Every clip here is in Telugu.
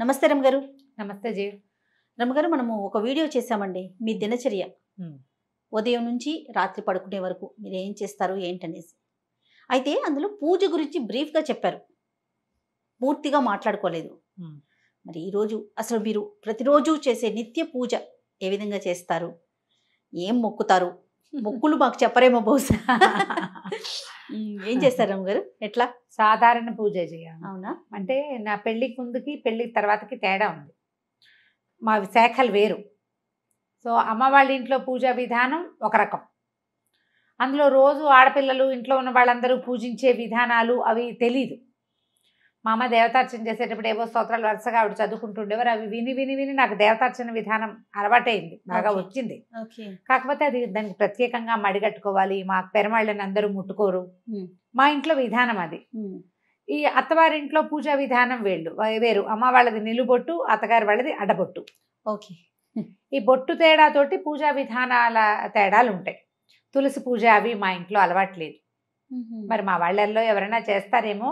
నమస్తే రమగారు. నమస్తే జీ. రమగారు, మనము ఒక వీడియో చేసామండి మీ దినచర్య ఉదయం నుంచి రాత్రి పడుకునే వరకు మీరు ఏం చేస్తారు ఏంటనేసి. అయితే అందులో పూజ గురించి బ్రీఫ్గా చెప్పారు, పూర్తిగా మాట్లాడుకోలేదు. మరి ఈరోజు అసలు మీరు ప్రతిరోజు చేసే నిత్య పూజ ఏ విధంగా చేస్తారు, ఏం మొక్కుతారు? మొక్కులు మాకు చెప్పరేమో బహుశా. ఏం చేస్తారు రమగారు? ఎట్లా సాధారణ పూజ చేయాలి. అవునా? అంటే నా పెళ్ళికి ముందుకి పెళ్ళికి తర్వాతకి తేడా ఉంది. మా శాఖలు వేరు. సో అమ్మ వాళ్ళ ఇంట్లో పూజా విధానం ఒక రకం, అందులో రోజు ఆడపిల్లలు ఇంట్లో ఉన్న వాళ్ళందరూ పూజించే విధానాలు అవి తెలీదు. మా అమ్మ దేవతార్చన చేసేటప్పుడు ఏవో స్తోత్రాలు వరుసగా ఆవిడ చదువుకుంటుండేవారు. అవి విని విని విని నాకు దేవతార్చన విధానం అలవాటైంది, బాగా వచ్చింది. కాకపోతే అది దానికి ప్రత్యేకంగా మడిగట్టుకోవాలి, మా పెరమాళ్ళని అందరూ ముట్టుకోరు, మా ఇంట్లో విధానం అది. ఈ అత్తవారింట్లో పూజా విధానం వేళ్ళు వేరు. అమ్మ వాళ్ళది నిలుబొట్టు, అత్తగారు వాళ్ళది అడ్డబొట్టు. ఓకే. ఈ బొట్టు తేడాతోటి పూజా విధానాల తేడాలు ఉంటాయి. తులసి పూజ అవి మా ఇంట్లో అలవాట్లేదు. మరి మా వాళ్ళల్లో ఎవరైనా చేస్తారేమో.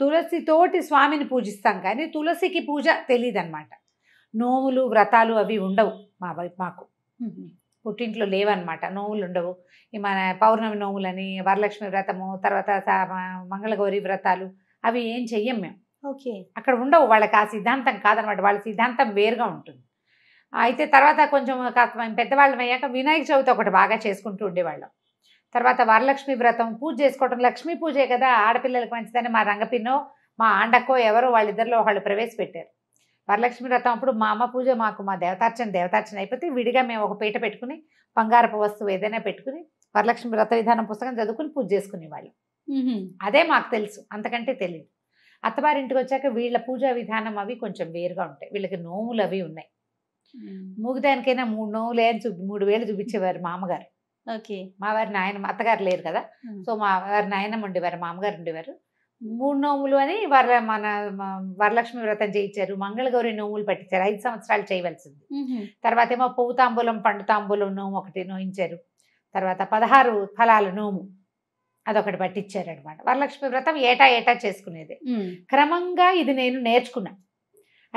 తులసితోటి స్వామిని పూజిస్తాం కానీ తులసికి పూజ తెలియదు అనమాట. నోములు వ్రతాలు అవి ఉండవు మా వైపు, మాకు పుట్టింట్లో లేవన్నమాట. నోములు ఉండవు. మన పౌర్ణమి నోములని, వరలక్ష్మి వ్రతము, తర్వాత మంగళగౌరి వ్రతాలు అవి ఏం చెయ్యం మేము. ఓకే. అక్కడ ఉండవు, వాళ్ళకి ఆ సిద్ధాంతం కాదనమాట. వాళ్ళ సిద్ధాంతం వేరుగా ఉంటుంది. అయితే తర్వాత కొంచెం కాస్త పెద్దవాళ్ళం అయ్యాక వినాయక చవితి ఒకటి బాగా చేసుకుంటూ ఉండేవాళ్ళం. తర్వాత వరలక్ష్మి వ్రతం పూజ చేసుకోవటం, లక్ష్మీ పూజే కదా ఆడపిల్లలకు మంచిదని మా రంగపిన్నో మా ఆండకో ఎవరో వాళ్ళిద్దరిలో వాళ్ళు ప్రవేశపెట్టారు వరలక్ష్మి వ్రతం. అప్పుడు మా అమ్మ పూజ మాకు మా దేవతార్చన అయిపోతే విడిగా మేము ఒక పీట పెట్టుకుని బంగారపు వస్తువు ఏదైనా పెట్టుకుని వరలక్ష్మి వ్రత విధానం పుస్తకం చదువుకుని పూజ చేసుకునేవాళ్ళు. అదే మాకు తెలుసు, అంతకంటే తెలియదు. అత్తవారింటికి వచ్చాక వీళ్ళ పూజా విధానం అవి కొంచెం వేరుగా ఉంటాయి. వీళ్ళకి నోములు అవి ఉన్నాయి. మూగుదానికైనా 3 నోములే అని 3,000 చూపించేవారు మా అమ్మగారు. ఓకే. మా వారి నాయనమ్మ, అత్తగారు లేరు కదా, సో మా వారి నాయనమ్మ ఉండేవారు, మా అమ్మగారు ఉండేవారు. 3 నోములు అని మన వరలక్ష్మి వ్రతం చేయించారు, మంగళగౌరి నోములు పట్టించారు. 5 సంవత్సరాలు చేయవలసింది. తర్వాత ఏమో పువ్వు తాంబూలం, పండు తాంబూలం నోము ఒకటి నోయించారు. తర్వాత 16 ఫలాల నోము అదొకటి పట్టించారు అనమాట. వరలక్ష్మి వ్రతం ఏటా ఏటా చేసుకునేది. క్రమంగా ఇది నేను నేర్చుకున్నా.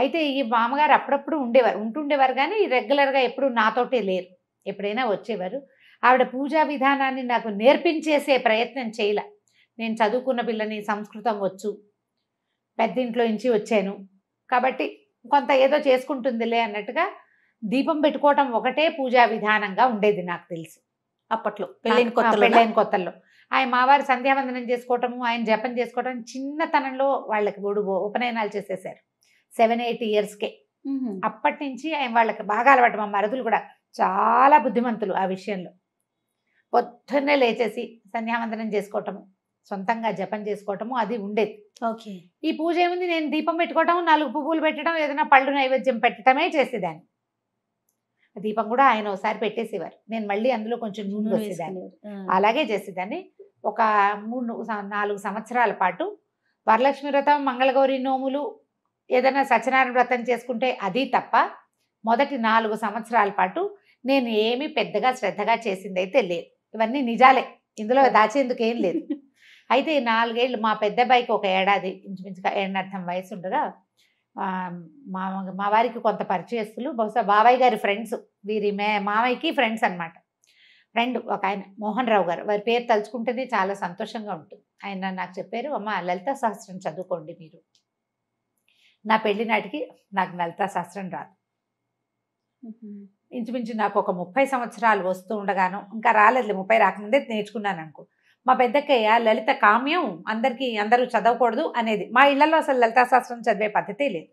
అయితే ఈ మామగారు అప్పుడప్పుడు ఉంటుండేవారు కానీ రెగ్యులర్గా ఎప్పుడు నాతోటే లేరు, ఎప్పుడైనా వచ్చేవారు. ఆవిడ పూజా విధానాన్ని నాకు నేర్పించేసే ప్రయత్నం చేయలే. నేను చదువుకున్న పిల్లని, సంస్కృతం వచ్చు, పెద్దింట్లో నుంచి వచ్చాను కాబట్టి కొంత ఏదో చేసుకుంటుందిలే అన్నట్టుగా దీపం పెట్టుకోవటం ఒకటే పూజా విధానంగా ఉండేది నాకు తెలుసు అప్పట్లో. పెళ్ళైన కొత్తల్లో ఆయన మావారు సంధ్యావందనం చేసుకోవటము, ఆయన జపం చేసుకోవటం చిన్నతనంలో వాళ్ళకి ఉపనయనాలు చేసేసారు 7-8 ఇయర్స్కే. అప్పటి నుంచి ఆయన వాళ్ళకి బాగా అలవాటు. మా మరుదులు కూడా చాలా బుద్ధిమంతులు ఆ విషయంలో. పొద్దున్నే లేచేసి సంధ్యావందనం చేసుకోవటము, సొంతంగా జపం చేసుకోవటము అది ఉండేది. ఓకే. ఈ పూజ ఏముంది, నేను దీపం పెట్టుకోవటం, 4 పువ్వులు పెట్టడం, ఏదైనా పళ్ళు నైవేద్యం పెట్టడమే చేసేదాన్ని. దీపం కూడా ఆయన ఒకసారి పెట్టేసేవారు, నేను మళ్ళీ అందులో కొంచెం నూనె వేసేదాన్ని, అలాగే చేసేదాన్ని. ఒక 3-4 సంవత్సరాల పాటు వరలక్ష్మి వ్రతం, మంగళగౌరి నోములు, ఏదైనా సత్యనారాయణ వ్రతం చేసుకుంటే అది తప్ప మొదటి 4 సంవత్సరాల పాటు నేను ఏమీ పెద్దగా శ్రద్ధగా చేసింది అయితే లేదు. ఇవన్నీ నిజాలే, ఇందులో దాచేందుకు ఏం లేదు. అయితే 4 ఏళ్ళు మా పెద్ద అబ్బాయికి ఒక ఏడాది ఇంచుమించుగా 7.5 వయసు ఉండగా మా వారికి కొంత పరిచయస్తులు, బహుశా బాబాయ్ గారి ఫ్రెండ్స్, వీరి మావయ్యకి ఫ్రెండ్స్ అనమాట. ఫ్రెండ్ ఒక ఆయన మోహన్ రావు గారు, వారి పేరు తలుచుకుంటేనే చాలా సంతోషంగా ఉంటుంది. ఆయన నాకు చెప్పారు, అమ్మ లలితా శాస్త్రం చదువుకోండి మీరు. నా పెళ్లి నాటికి నాకు లలితా శాస్త్రం రాదు. ఇంచుమించు నాకు ఒక 30 సంవత్సరాలు వస్తూ ఉండగాను, ఇంకా రాలేదు, 30 రాకముందే నేర్చుకున్నాను అనుకో. మా పెద్దక్కయ్య లలిత కామ్యం, అందరూ చదవకూడదు అనేది. మా ఇళ్లలో అసలు లలితాశాస్త్రం చదివే పద్ధతే లేదు.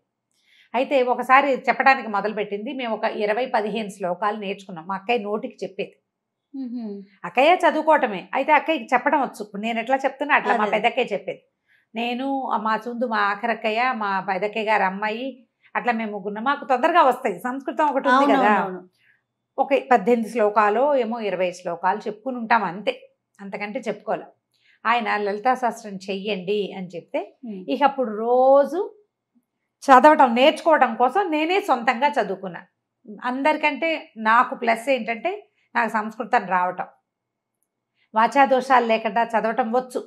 అయితే ఒకసారి చెప్పడానికి మొదలుపెట్టింది. మేము ఒక 20-15 శ్లోకాలు నేర్చుకున్నాం. మా అక్కయ్య నోటికి చెప్పేది, అక్కయ్య చదువుకోవటమే. అయితే అక్కయ్యకి చెప్పడం వచ్చు. నేను ఎట్లా చెప్తున్నా అట్లా మా పెద్దక్కయ్య చెప్పేది. నేను, మా చుందు, మా ఆఖరక్కయ్య, మా పెద్దక్కయ్య గారు అమ్మాయి, అట్లా మేము ముగ్గురున్నాం. మాకు తొందరగా వస్తాయి. సంస్కృతం ఒకటి ఉంది కదా, ఒక 18 శ్లోకాలు ఏమో 20 శ్లోకాలు చెప్పుకుని ఉంటాం, అంతే, అంతకంటే చెప్పుకోవాలి. ఆయన లలితాశాస్త్రం చెయ్యండి అని చెప్తే ఇక అప్పుడు రోజు చదవటం నేర్చుకోవడం కోసం నేనే సొంతంగా చదువుకున్నాను. అందరికంటే నాకు ప్లస్ ఏంటంటే నాకు సంస్కృతం రావటం, వాచాదోషాలు లేకుండా చదవటం వచ్చు.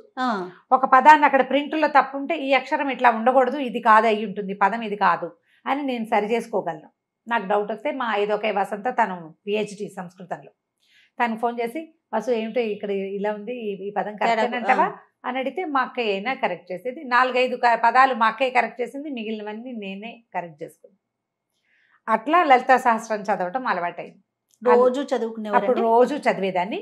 ఒక పదాన్ని అక్కడ ప్రింట్లో తప్పుంటే ఈ అక్షరం ఇట్లా ఉండకూడదు, ఇది కాదు అయ్యి ఉంటుంది, పదం ఇది కాదు అని నేను సరి చేసుకోగలను. నాకు డౌట్ వస్తే మా ఐదోకే వసంత తను పిహెచ్డి సంస్కృతంలో తనకు ఫోన్ చేసి వసు ఏమిటో ఇక్కడ ఇలా ఉంది ఈ పదం కరెక్ట్ అంటావా అని అడిగితే మా అక్క అయినా కరెక్ట్ చేసేది. 4-5 పదాలు మా అక్కే కరెక్ట్ చేసింది, మిగిలినవన్నీ నేనే కరెక్ట్ చేసుకున్నాను. అట్లా లలితా సహస్రం చదవటం అలవాటైంది. రోజు చదువుకునేవారు, అప్పుడు రోజు చదివేదాన్ని.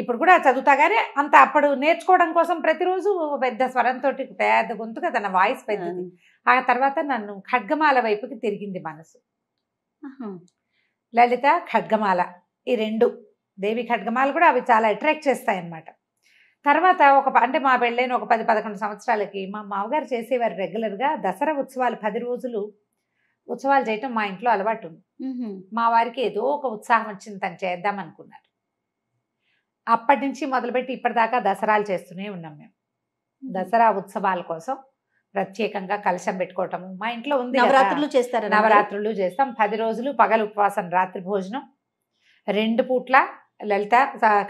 ఇప్పుడు కూడా చదువుతా కానీ అంత అప్పుడు నేర్చుకోవడం కోసం ప్రతిరోజు పెద్ద స్వరంతో పెద్ద గొంతుగా తన వాయిస్ పెద్దది. ఆ తర్వాత నన్ను ఖడ్గమాల వైపుకి తిరిగింది మనసు. లలిత ఖడ్గమాల ఈ రెండు, దేవి ఖడ్గమాల కూడా అవి చాలా అట్రాక్ట్ చేస్తాయి అన్నమాట. తర్వాత ఒక అంటే మా పెళ్ళైన ఒక 10-11 సంవత్సరాలకి మా మామగారు చేసేవారు రెగ్యులర్గా దసరా ఉత్సవాలు 10 రోజులు ఉత్సవాలు చేయటం మా ఇంట్లో అలవాటు ఉంది. మా వారికి ఏదో ఒక ఉత్సాహం వచ్చింది, తను చేద్దాం అనుకున్నారు. అప్పటి నుంచి మొదలుపెట్టి ఇప్పటిదాకా దసరాలు చేస్తూనే ఉన్నాం మేము. దసరా ఉత్సవాల కోసం ప్రత్యేకంగా కలశం పెట్టుకోవటము మా ఇంట్లో ఉంది. నవరాత్రులు చేస్తారు, నవరాత్రులు చేస్తాం. 10 రోజులు పగలు ఉపవాసం, రాత్రి భోజనం, 2 పూట్ల లలిత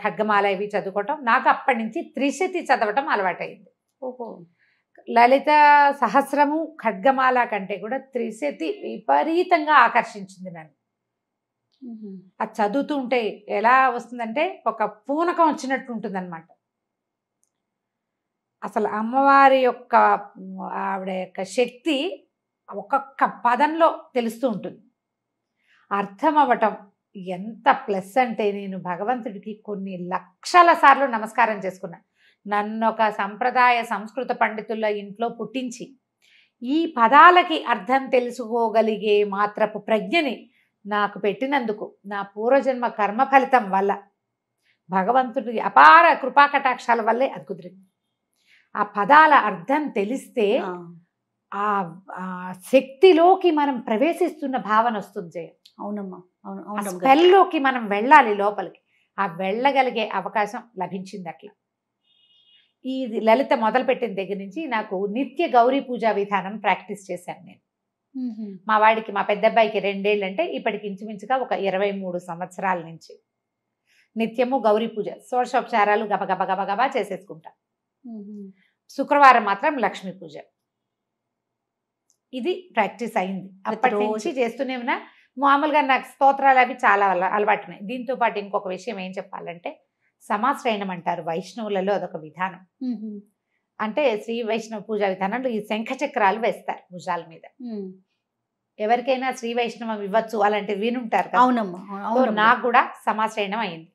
ఖడ్గమాల ఇవి చదువుకోవటం. నాకు అప్పటి నుంచి త్రిశతి చదవటం అలవాటైంది. ఓహో, లలిత సహస్రము ఖడ్గమాల కంటే కూడా త్రిశతి విపరీతంగా ఆకర్షించింది నన్ను. అది చదువుతూ ఉంటే ఎలా వస్తుందంటే ఒక పూనకం వచ్చినట్టు ఉంటుంది అనమాట. అసలు అమ్మవారి యొక్క ఆవిడ యొక్క శక్తి ఒక్కొక్క పదంలో తెలుస్తూ ఉంటుంది, అర్థం అవ్వటం ఎంత ప్లస్ అంటే. నేను భగవంతుడికి కొన్ని 1,00,000 సార్లు నమస్కారం చేసుకున్నాను. నన్ను ఒక సంప్రదాయ సంస్కృత పండితుల ఇంట్లో పుట్టించి ఈ పదాలకి అర్థం తెలుసుకోగలిగే మాత్రపు ప్రజ్ఞని నాకు పెట్టినందుకు, నా పూర్వజన్మ కర్మ ఫలితం వల్ల, భగవంతుడి అపార కృపాకటాక్షాల వల్లే అది కుదిరింది. ఆ పదాల అర్థం తెలిస్తే ఆ శక్తిలోకి మనం ప్రవేశిస్తున్న భావన వస్తుంది. జయ, అవునమ్మా, అవును, స్పెల్లోకి మనం వెళ్ళాలి లోపలికి. ఆ వెళ్ళగలిగే అవకాశం లభించింది. అట్లా ఈ లలిత మొదలుపెట్టిన దగ్గర నుంచి నాకు నిత్య గౌరీ పూజా విధానం ప్రాక్టీస్ చేశాను నేను. మా వాడికి, మా పెద్ద అబ్బాయికి 2 ఏళ్ళు అంటే ఇప్పటికి ఇంచుమించుగా ఒక 23 సంవత్సరాల నుంచి నిత్యము గౌరీ పూజ షోడశోపచారాలు గబగబా చేసేసుకుంటాం. శుక్రవారం మాత్రం లక్ష్మీ పూజ. ఇది ప్రాక్టీస్ అయింది, అప్పటి నుంచి చేస్తూనే ఉన్నా. మామూలుగా నాకు స్తోత్రాలు అవి చాలా అలవాటున్నాయి. దీంతో పాటు ఇంకొక విషయం ఏం చెప్పాలంటే సమాశ్రయణం అంటారు వైష్ణవులలో, అదొక విధానం. అంటే శ్రీ వైష్ణవ పూజా విధానంలో ఈ శంఖ చక్రాలు వేస్తారు భుజాల మీద. ఎవరికైనా శ్రీ వైష్ణవం ఇవ్వచ్చు అలాంటివి వినుంటారు కదా. అవునమ్మా, నాకు కూడా సమాశ్రయణం అయింది.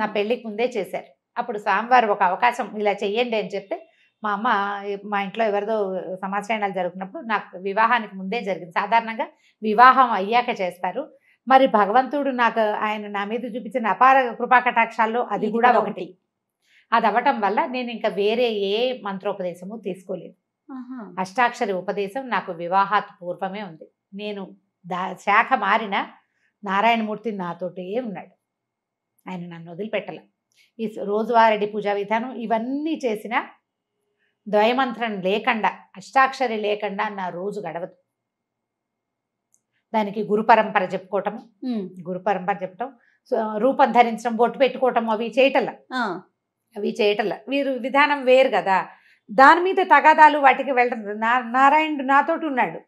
నా పెళ్ళికి ముందే చేశారు. అప్పుడు స్వామివారు ఒక అవకాశం ఇలా చెయ్యండి అని చెప్తే, మా అమ్మ మా ఇంట్లో ఎవరిదో సమాశ్రయణాలు జరుగుతున్నప్పుడు, నాకు వివాహానికి ముందే జరిగింది. సాధారణంగా వివాహం అయ్యాక చేస్తారు. మరి భగవంతుడు నాకు ఆయన నా మీద చూపించిన అపార కృపాకటాక్షాల్లో అది కూడా ఒకటి. అది అవ్వటం వల్ల నేను ఇంకా వేరే ఏ మంత్రోపదేశము తీసుకోలేదు. అష్టాక్షరి ఉపదేశం నాకు వివాహాత్ పూర్వమే ఉంది. నేను శాఖ మారిన నారాయణమూర్తి నాతోటే ఉన్నాడు, ఆయన నన్ను వదిలిపెట్టలే. ఈ రోజువారీ పూజా విధానం ఇవన్నీ చేసిన ద్వయమంత్రం లేకుండా, అష్టాక్షరి లేకుండా నా రోజు గడవదు. దానికి గురు పరంపర చెప్పుకోవటము, రూపం ధరించడం, బొట్టు పెట్టుకోవటం అవి చేయటల్లా. వీరు విధానం వేరు కదా. దాని మీద తగాదాలు వాటికి వెళ్ళడం. నారాయణుడు నాతోటి ఉన్నాడు,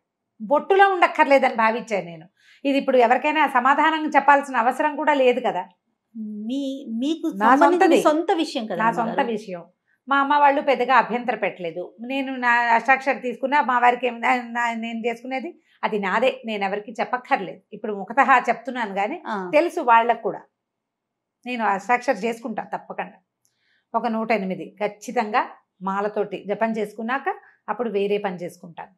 బొట్టులో ఉండక్కర్లేదని భావించాను నేను. ఇది ఇప్పుడు ఎవరికైనా సమాధానం చెప్పాల్సిన అవసరం కూడా లేదు కదా. మీకు సొంత విషయం కదా, నా సొంత విషయం. మా అమ్మ వాళ్ళు పెద్దగా అభ్యంతర పెట్టలేదు. నేను నా అష్టాక్షరి తీసుకున్నా, మా వారికి ఏమి నేను చేసుకునేది అది నాదే, నేను ఎవరికి చెప్పక్కర్లేదు. ఇప్పుడు ముఖతహా చెప్తున్నాను కానీ తెలుసు వాళ్ళకు కూడా. నేను అష్టాక్షరి చేసుకుంటా తప్పకుండా, ఒక 108 ఖచ్చితంగా మాలతోటి జపం చేసుకున్నాక అప్పుడు వేరే పని చేసుకుంటాను.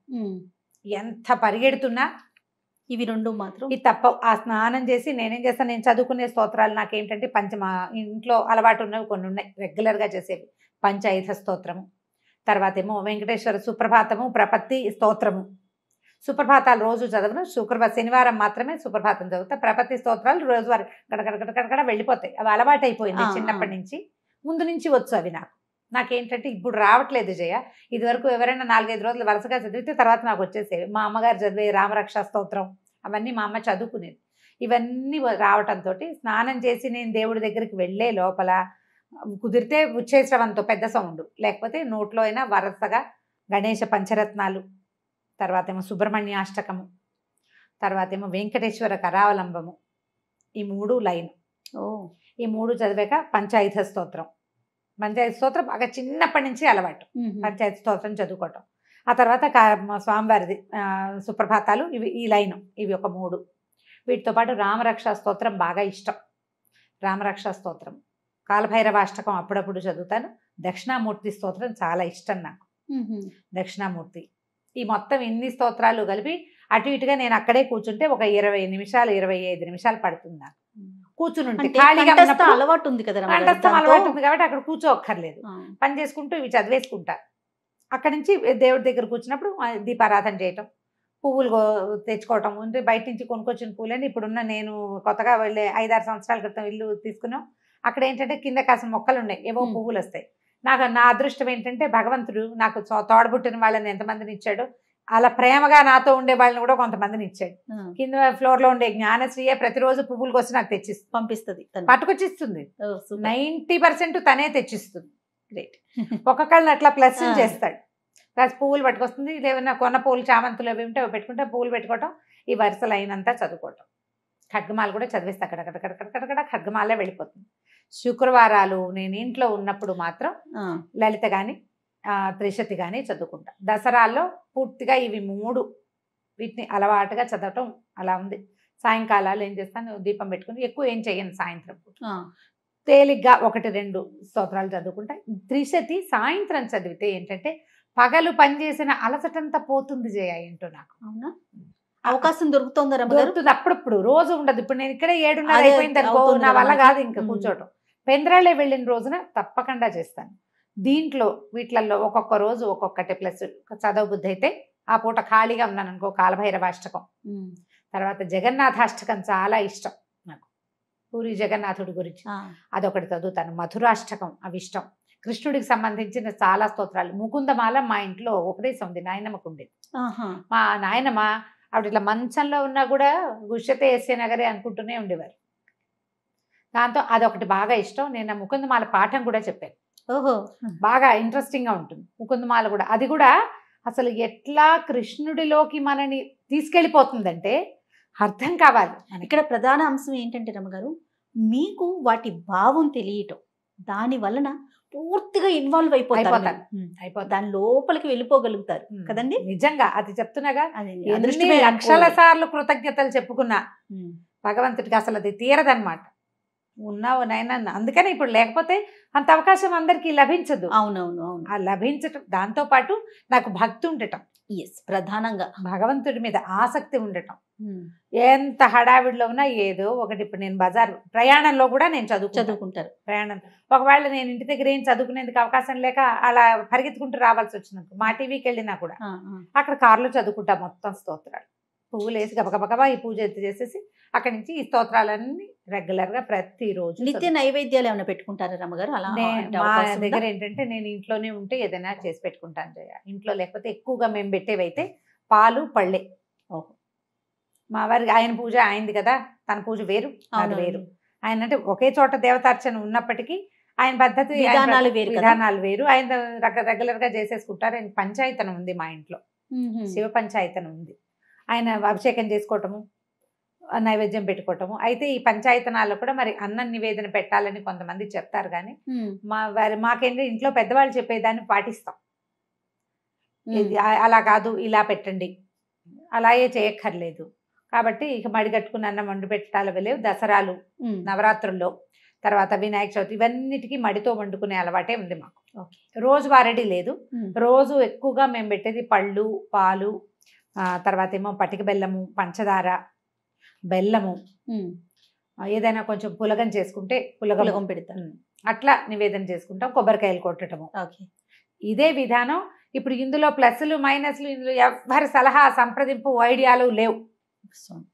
ఎంత పరిగెడుతున్నా ఇవి రెండు మాత్రం ఇది తప్ప. ఆ స్నానం చేసి నేనేం చేస్తాను, నేను చదువుకునే స్తోత్రాలు నాకేమిటంటే ఇంట్లో అలవాటు ఉన్నవి కొన్ని ఉన్నాయి రెగ్యులర్గా చేసేవి. 5 స్తోత్రము, తర్వాత ఏమో వెంకటేశ్వర సుప్రభాతము, ప్రపత్తి స్తోత్రము. సుప్రభాతాలు రోజు చదవను, శనివారం మాత్రమే సుప్రభాతం చదువుతా. ప్రపత్తి స్తోత్రాలు రోజువారి గడగడ వెళ్ళిపోతాయి. అవి అలవాటైపోయింది చిన్నప్పటి నుంచి, ముందు నుంచి వచ్చు అవి నాకు. నాకేంటంటే ఇప్పుడు రావట్లేదు జయ. ఇదివరకు ఎవరైనా 4-5 రోజులు వరుసగా చదివితే తర్వాత నాకు వచ్చేసేవి. మా అమ్మగారు చదివే రామరక్షా స్తోత్రం అవన్నీ మా అమ్మ చదువుకునేది. ఇవన్నీ రావటంతో స్నానం చేసి నేను దేవుడి దగ్గరికి వెళ్ళే లోపల కుదిరితే ఉచ్చేశ్రవంతో పెద్ద సౌండ్, లేకపోతే నోట్లో అయినా వరుసగా గణేష పంచరత్నాలు, తర్వాతేమో సుబ్రహ్మణ్యాష్టకము, తర్వాతేమో వెంకటేశ్వర కరావలంబము. ఈ మూడు లైన్, ఈ మూడు చదివాక పంచాయత స్తోత్రం. పంచాయత స్తోత్రం బాగా చిన్నప్పటి నుంచి అలవాటు, పంచాయత స్తోత్రం చదువుకోవటం. ఆ తర్వాత స్వామివారిది సుప్రభాతాలు, ఇవి ఈ లైను, ఇవి ఒక మూడు. వీటితో పాటు రామరక్షా స్తోత్రం బాగా ఇష్టం. రామరక్షా స్తోత్రం, కాలభైరవాష్టకం అప్పుడప్పుడు చదువుతాను. దక్షిణామూర్తి స్తోత్రం చాలా ఇష్టం నాకు, దక్షిణామూర్తి. ఈ మొత్తం ఎన్ని స్తోత్రాలు కలిపి అటు ఇటుగా నేను అక్కడే కూర్చుంటే ఒక 20 నిమిషాలు 25 నిమిషాలు పడుతుంది నాకు. కూర్చుని ఉంటే ఖాళీగా అలవాటు ఉంది కదా, అలవాటు ఉంది కాబట్టి అక్కడ కూర్చోక్కర్లేదు, పని చేసుకుంటూ ఇవి చదివేసుకుంటా. అక్కడి నుంచి దేవుడి దగ్గర కూర్చున్నప్పుడు దీపారాధన చేయటం, పువ్వులు తెచ్చుకోవటం. అంటే బయట నుంచి కొనుక్కొచ్చిన పువ్వులని ఇప్పుడున్న, నేను కొత్తగా వెళ్ళే 5-6 సంవత్సరాల క్రితం ఇల్లు తీసుకున్నాం. అక్కడ ఏంటంటే కింద కాసిన మొక్కలు ఉన్నాయి, ఏవో పువ్వులు వస్తాయి. నాకు నా అదృష్టం ఏంటంటే భగవంతుడు నాకు తోడబుట్టిన వాళ్ళని ఎంతమందిని ఇచ్చాడు, అలా ప్రేమగా నాతో ఉండే వాళ్ళని కూడా కొంతమందిని ఇచ్చాడు. కింద ఫ్లోర్లో ఉండే జ్ఞానశ్రీయే ప్రతిరోజు పువ్వులు కోసం నాకు తెచ్చి పంపిస్తుంది, పట్టుకొచ్చిస్తుంది. 90% తనే తెచ్చిస్తుంది. గ్రేట్. ఒక్కొక్కళ్ళని అట్లా ప్లస్ చేస్తాడు. ప్లస్ పువ్వులు పట్టుకొస్తుంది, ఏమైనా కొన్న పువ్వులు చామంతులు అవి ఉంటే పెట్టుకుంటే పువ్వులు పెట్టుకోవటం, ఈ వరుస లైనంతా చదువుకోవటం. ఖడ్గమాలు కూడా చదివేస్తా, అక్కడ ఖడ్గమాలే వెళ్ళిపోతుంది. శుక్రవారాలు నేను ఇంట్లో ఉన్నప్పుడు మాత్రం లలిత కానీ త్రిశతి కానీ చదువుకుంటా. దసరాల్లో పూర్తిగా ఇవి మూడు, వీటిని అలవాటుగా చదవటం అలా ఉంది. సాయంకాలాలు ఏం చేస్తాను, దీపం పెట్టుకుని ఎక్కువ ఏం చెయ్యను. సాయంత్రం తేలిగ్గా 1-2 స్తోత్రాలు చదువుకుంటా. త్రిశతి సాయంత్రం చదివితే ఏంటంటే పగలు పనిచేసిన అలసటంతా పోతుంది. జయ ఏంటో నాకు అవునా అవకాశం దొరుకుతుంది అప్పుడప్పుడు, రోజు ఉండదు. ఇప్పుడు నేను ఇక్కడ 7:30 అయిపోయింది అనుకో, నా వల్ల కాదు ఇంకా కూర్చోవటం. పెందరాళే వెళ్ళిన రోజున తప్పకుండా చేస్తాను. దీంట్లో వీటిలలో ఒక్కొక్క రోజు ఒక్కొక్కటి ప్లస్ చదవ బుద్ధి అయితే ఆ పూట ఖాళీగా ఉన్నాను అనుకో, కాలభైరవాష్టకం, తర్వాత జగన్నాథాష్టకం చాలా ఇష్టం నాకు, పూరి జగన్నాథుడి గురించి అదొకటి చదువుతాను. మధురాష్టకం అవి ఇష్టం. కృష్ణుడికి సంబంధించిన చాలా స్తోత్రాలు. ముకుందమాల మా ఇంట్లో ఉపదేశం ఉంది, నాయనమ్మకు ఉండేది. మా నాయనమ్మ ఆవిడ ఇట్లా మంచంలో ఉన్నా కూడా గుష్యతే ఎస్సే నగరే అనుకుంటూనే ఉండేవారు. దాంతో అదొకటి బాగా ఇష్టం. నేను ముకుందమాల పాఠం కూడా చెప్పాను. ఓహో, బాగా ఇంట్రెస్టింగ్గా ఉంటుంది ముకుందమాల కూడా. అది కూడా అసలు ఎట్లా కృష్ణుడిలోకి మనని తీసుకెళ్ళిపోతుందంటే అర్థం కావాలి. ఇక్కడ ప్రధాన అంశం ఏంటంటే రమ్మగారు, మీకు వాటి భావం తెలియటం, దాని వలన పూర్తిగా ఇన్వాల్వ్ అయిపోతారు, దాని లోపలికి వెళ్ళిపోగలుగుతారు కదండి. నిజంగా అది చెప్తున్నాగా, లక్షల సార్లు కృతజ్ఞతలు చెప్పుకున్నా భగవంతుడికి అసలు అది తీరదనమాట. ఉన్నావు నాయన అందుకనే. ఇప్పుడు లేకపోతే అంత అవకాశం అందరికి లభించదు. అవునవును, ఆ లభించటం, దాంతోపాటు నాకు భక్తి ఉండటం, ప్రధానంగా భగవంతుడి మీద ఆసక్తి ఉండటం. ఎంత హడావిడిలో ఉన్నా ఏదో ఒకటి. ఇప్పుడు నేను బజార్ ప్రయాణంలో కూడా నేను చదువుకుంటారు ప్రయాణం. ఒకవేళ నేను ఇంటి దగ్గర ఏం చదువుకునేందుకు అవకాశం లేక అలా పరిగెత్తుకుంటూ రావాల్సి వచ్చినందుకు మా టీవీకి వెళ్ళినా కూడా అక్కడ కారులో చదువుకుంటా మొత్తం స్తోత్రాలు. పువ్వులు వేసి గబగబగబా ఈ పూజ చేసేసి అక్కడి నుంచి ఈ స్తోత్రాలన్నీ రెగ్యులర్గా ప్రతిరోజు. నిత్య నైవేద్యాలు ఏమైనా పెట్టుకుంటారా రమ్మగారు? అలా మా దగ్గర ఏంటంటే నేను ఇంట్లోనే ఉంటే ఏదైనా చేసి పెట్టుకుంటాను జయ. ఇంట్లో లేకపోతే ఎక్కువగా మేము పెట్టేవైతే పాలు పళ్ళే. ఓహో, మా వారికి ఆయన పూజ ఆయనది కదా, తన పూజ వేరు అది వేరు. ఆయన అంటే ఒకే చోట దేవతార్చన ఉన్నప్పటికీ ఆయన పద్ధతి విధానాలు వేరు. ఆయన రెగ్యులర్గా చేసేసుకుంటారు. ఆయన పంచాయతనం ఉంది మా ఇంట్లో, శివ పంచాయతనం ఉంది. ఆయన అభిషేకం చేసుకోవటము, నైవేద్యం పెట్టుకోవటము. అయితే ఈ పంచాయతనాల్లో కూడా మరి అన్నం నివేదన పెట్టాలని కొంతమంది చెప్తారు. కానీ మా వారి మాకేంటి ఇంట్లో పెద్దవాళ్ళు చెప్పేదాన్ని పాటిస్తాం. అలా కాదు ఇలా పెట్టండి, అలాగే చేయక్కర్లేదు కాబట్టి ఇక మడిగట్టుకుని అన్నం వండి పెట్టాలి వెళ్ళేవి. దసరాలు, నవరాత్రుల్లో, తర్వాత వినాయక చవితి, ఇవన్నిటికీ మడితో వండుకునే అలవాటే ఉంది మాకు. రోజు వారడి లేదు. రోజు ఎక్కువగా మేము పెట్టేది పళ్ళు, పాలు, తర్వాత ఏమో పటిక బెల్లము, పంచదార, బెల్లము, ఏదైనా కొంచెం పులగం చేసుకుంటే పులగం పెడతాం, అట్లా నివేదన చేసుకుంటాం. కొబ్బరికాయలు కొట్టడము, ఇదే విధానం. ఇప్పుడు ఇందులో ప్లస్లు మైనస్లు ఇందులో ఎవరి సలహా సంప్రదింపు ఐడియాలు లేవు.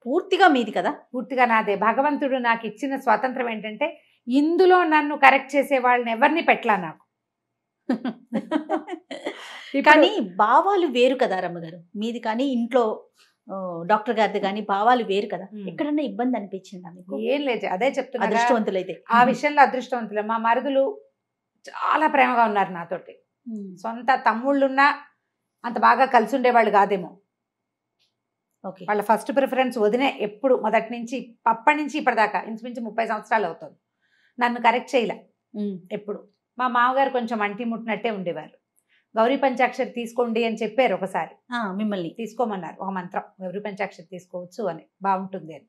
పూర్తిగా మీది కదా, పూర్తిగా నాదే. భగవంతుడు నాకు ఇచ్చిన స్వాతంత్రం ఏంటంటే ఇందులో నన్ను కరెక్ట్ చేసే వాళ్ళని ఎవరిని పెట్టలా నాకు. కానీ భావాలు వేరు కదా రమ్మగారు మీది, కానీ ఇంట్లో డాక్టర్ గారిది కానీ భావాలు వేరు కదా. ఎక్కడన్నా ఇబ్బంది అనిపించిందా? ఏం లేదు, అదే చెప్తున్నా. అదృష్టవంతులు అయితే ఆ విషయంలో అదృష్టవంతులు. మా మరుదులు చాలా ప్రేమగా ఉన్నారు నాతోటి. సొంత తమ్ముళ్ళున్నా అంత బాగా కలిసి ఉండేవాళ్ళు కాదేమో. వాళ్ళ ఫస్ట్ ప్రిఫరెన్స్ వదిన ఎప్పుడు మొదటి నుంచి అప్పటి నుంచి ఇప్పటిదాకా ఇంచుమించు 30 సంవత్సరాలు అవుతుంది నన్ను కరెక్ట్ చేయలే. ఎప్పుడు మా మామగారు కొంచెం అంటి ముట్టినట్టే ఉండేవారు. గౌరీ పంచాక్షరి తీసుకోండి అని చెప్పారు ఒకసారి, మిమ్మల్ని తీసుకోమన్నారు ఒక మంత్రం, గౌరీ పంచాక్షరి తీసుకోవచ్చు అని, బాగుంటుంది అని,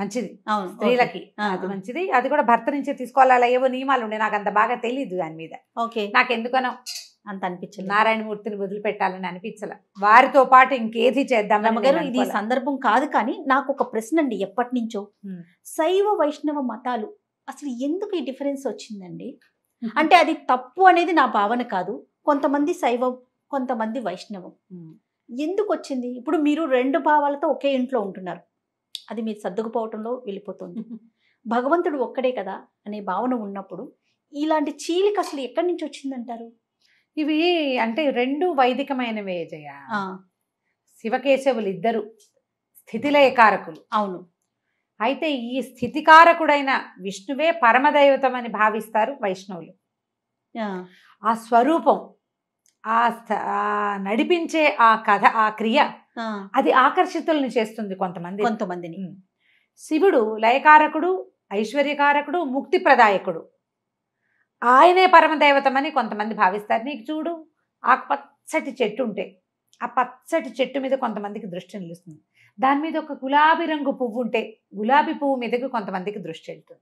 మంచిది స్త్రీలకి అది మంచిది, అది కూడా భర్త నుంచే తీసుకోవాలి, అలా ఏవో నియమాలు ఉండే, నాకు అంత బాగా తెలియదు దాని మీద. నాకు ఎందుకనో అంత అనిపించలేదు, నారాయణమూర్తిని వదిలిపెట్టాలని అనిపించలే, వారితో పాటు ఇంకేది చేద్దాం. రమగారు ఇది సందర్భం కాదు కానీ నాకు ఒక ప్రశ్న అండి, ఎప్పటి నుంచో శైవ వైష్ణవ మతాలు అసలు ఎందుకు ఈ డిఫరెన్స్ వచ్చిందండి? అంటే అది తప్పు అనేది నా భావన కాదు, కొంతమంది శైవం కొంతమంది వైష్ణవం ఎందుకు వచ్చింది? ఇప్పుడు మీరు రెండు భావాలతో ఒకే ఇంట్లో ఉంటున్నారు, అది మీరు సర్దుకుపోవటంలో వెళ్ళిపోతుంది. భగవంతుడు ఒక్కడే కదా అనే భావన ఉన్నప్పుడు ఇలాంటి చీలిక అసలు ఎక్కడి నుంచి వచ్చిందంటారు? ఇవి అంటే రెండు వైదికమైనవే జయ, శివకేశవులు ఇద్దరు స్థితిలయకారకులు. అవును, అయితే ఈ స్థితికారకుడైన విష్ణువే పరమదైవతం అని భావిస్తారు వైష్ణవులు. ఆ స్వరూపం, ఆ నడిపించే ఆ కథ, ఆ క్రియ అది ఆకర్షితులను చేస్తుంది కొంతమందిని. శివుడు లయకారకుడు, ఐశ్వర్యకారకుడు, ముక్తి ప్రదాయకుడు, ఆయనే పరమదైవతమని కొంతమంది భావిస్తారు. నీకు చూడు ఆ పచ్చటి చెట్టు ఉంటే ఆ పచ్చటి చెట్టు మీద కొంతమందికి దృష్టి నిలుస్తుంది, దాని మీద ఒక గులాబీ రంగు పువ్వు ఉంటే గులాబీ పువ్వు మీదకి కొంతమందికి దృష్టి వెళ్తుంది.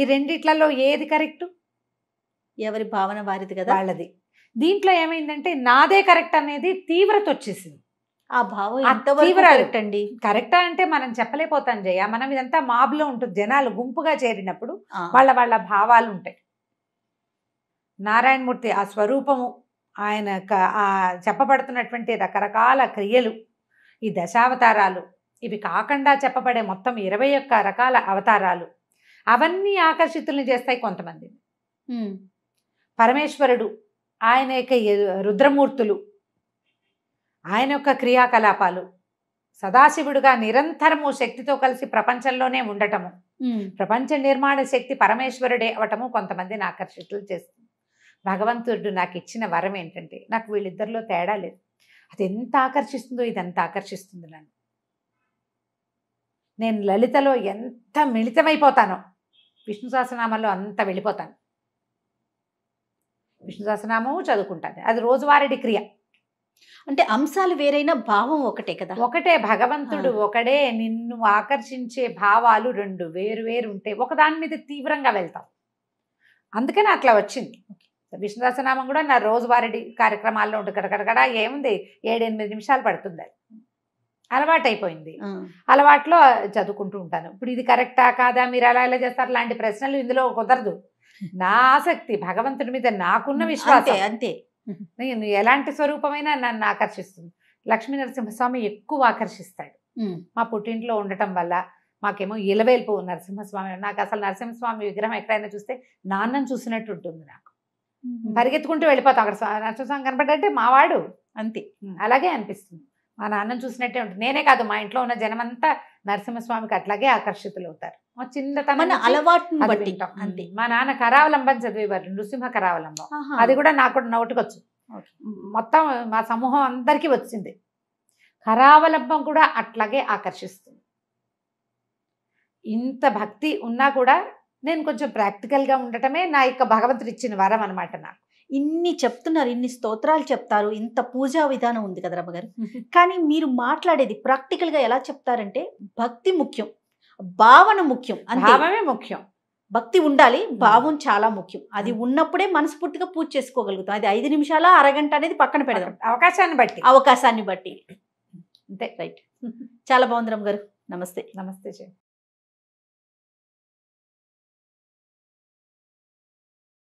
ఈ రెండిట్లలో ఏది కరెక్టు? ఎవరి భావన వారిది కదా వాళ్ళది. దీంట్లో ఏమైందంటే నాదే కరెక్ట్ అనేది తీవ్రత వచ్చేసింది. ఆ భావం అండి కరెక్టా అంటే మనం చెప్పలేకపోతాం జయ, మనం ఇదంతా మాబ్లో ఉంటుంది, జనాలు గుంపుగా చేరినప్పుడు వాళ్ళ వాళ్ళ భావాలు ఉంటాయి. నారాయణమూర్తి ఆ స్వరూపము, ఆయన చెప్పబడుతున్నటువంటి రకరకాల క్రియలు, ఈ దశావతారాలు, ఇవి కాకుండా చెప్పబడే మొత్తం 21 రకాల అవతారాలు, అవన్నీ ఆకర్షితులను చేస్తాయి కొంతమందిని. పరమేశ్వరుడు, ఆయన యొక్క రుద్రమూర్తులు, ఆయన యొక్క క్రియాకలాపాలు, సదాశివుడుగా నిరంతరము శక్తితో కలిసి ప్రపంచంలోనే ఉండటము, ప్రపంచ నిర్మాణ శక్తి పరమేశ్వరుడే అవటము కొంతమందిని ఆకర్షితులు చేస్తుంది. భగవంతుడు నాకు ఇచ్చిన వరం ఏంటంటే నాకు వీళ్ళిద్దరిలో తేడా లేదు, అది ఎంత ఆకర్షిస్తుందో ఇదంతా ఆకర్షిస్తుంది నన్ను. నేను లలితలో ఎంత మిళితమైపోతానో విష్ణు సహస్రనామంలో అంత వెళ్ళిపోతాను. విష్ణు సహస్రనామము చదువుకుంటాను, అది రోజువారీ క్రియ. అంటే అంశాలు వేరైనా భావం ఒకటే కదా, ఒకటే భగవంతుడు ఒకడే. నిన్ను ఆకర్షించే భావాలు రెండు వేరు వేరు ఉంటే ఒకదాని మీద తీవ్రంగా వెళ్తాం, అందుకని అట్లా వచ్చింది. విష్ణు సహస్రనామం కూడా నా రోజువారీ కార్యక్రమాల్లో ఉంటుంది, కడకడకడా ఏముంది 7-8 నిమిషాలు పడుతుంది, అది అలవాటు అయిపోయింది, అలవాట్లో చదువుకుంటూ ఉంటాను. ఇప్పుడు ఇది కరెక్టా కాదా, మీరు అలా ఎలా చేస్తారు లాంటి ప్రశ్నలు ఇందులో కుదరదు. నా ఆసక్తి భగవంతుడి మీద నాకున్న విశ్వాసం అంతే. నేను ఎలాంటి స్వరూపమైనా నన్ను ఆకర్షిస్తుంది. లక్ష్మీ నరసింహస్వామి ఎక్కువ ఆకర్షిస్తాడు, మా పుట్టింట్లో ఉండటం వల్ల. మాకేమో ఇలవేల్పు నరసింహస్వామి, నాకు అసలు నరసింహస్వామి విగ్రహం ఎక్కడైనా చూస్తే నాన్నని చూసినట్టు ఉంటుంది నాకు, పరిగెత్తుకుంటూ వెళ్ళిపోతాం. అక్కడ నరసింహస్వామి కనపడంటే మావాడు అంతే, అలాగే అనిపిస్తుంది, మా నాన్నని చూసినట్టే ఉంటుంది. నేనే కాదు మా ఇంట్లో ఉన్న జనమంతా నరసింహస్వామికి అట్లాగే ఆకర్షితులు అవుతారు. మా చిన్నతనం అలవాటును బట్టి అంతే. మా నాన్న కరావలంబం చదివేవారు, నృసింహ కరావలంబం, అది కూడా నాకు నోటికొచ్చు, మొత్తం మా సమూహం అందరికీ వచ్చింది. కరావలంబం కూడా అట్లాగే ఆకర్షిస్తుంది. ఇంత భక్తి ఉన్నా కూడా నేను కొంచెం ప్రాక్టికల్గా ఉండటమే నా యొక్క భగవంతుడు ఇచ్చిన వరం అనమాట నాకు. ఇన్ని చెప్తున్నారు, ఇన్ని స్తోత్రాలు చెప్తారు, ఇంత పూజా విధానం ఉంది కదా రమగారు, కానీ మీరు మాట్లాడేది ప్రాక్టికల్గా ఎలా చెప్తారంటే భక్తి ముఖ్యం, భావన ముఖ్యం, భావమే ముఖ్యం, భక్తి ఉండాలి, భావం చాలా ముఖ్యం. అది ఉన్నప్పుడే మనస్ఫూర్తిగా పూజ చేసుకోగలుగుతాం. అది 5 నిమిషాల అరగంట అనేది పక్కన పెడదాం, అవకాశాన్ని బట్టి అంతే. రైట్, చాలా బాగుంది రమగారు, నమస్తే. నమస్తే జయ.